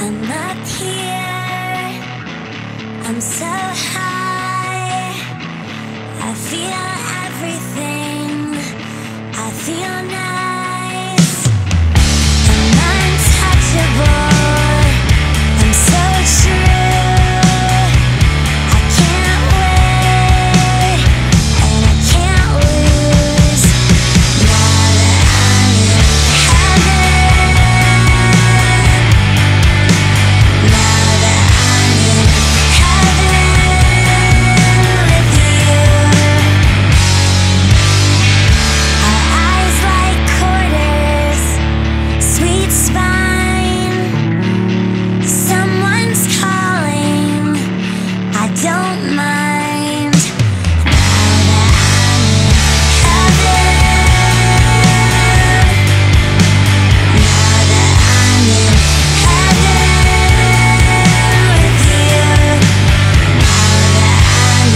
I'm up here, I'm so high, I feel everything, I feel nice, I'm untouchable, I'm so true, I can't wait, and I can't lose, now that I'm in heaven, now that I'm in heaven with you. Our eyes like quarters, sweet spine, someone's calling, I don't mind. Now that I'm in heaven, now that I'm in heaven with you, now that I'm in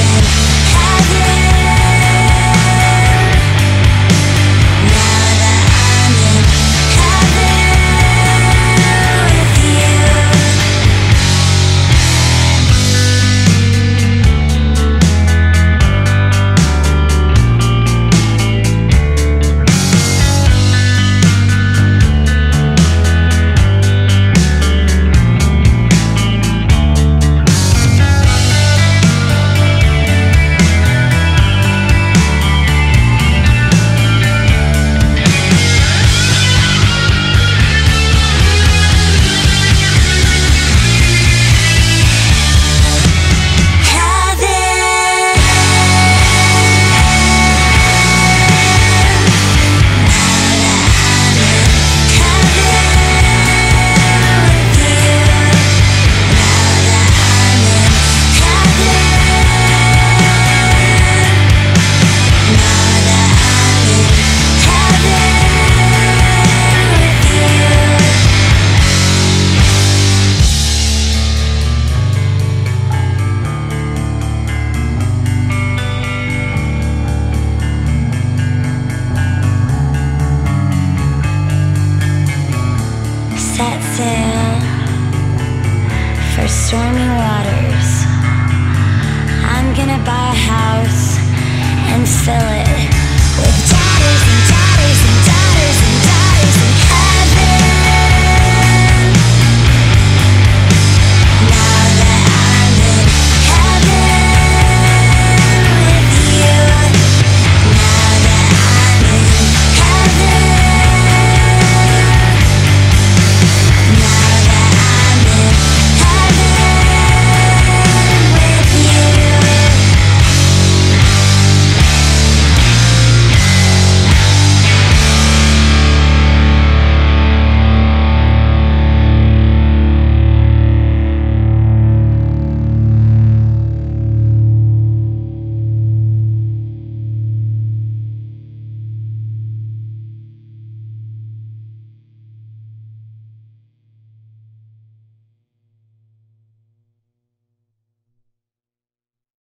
heaven, now that I'm in heaven with you. Set sail for stormy waters. I'm gonna buy a house and fill it with daughters.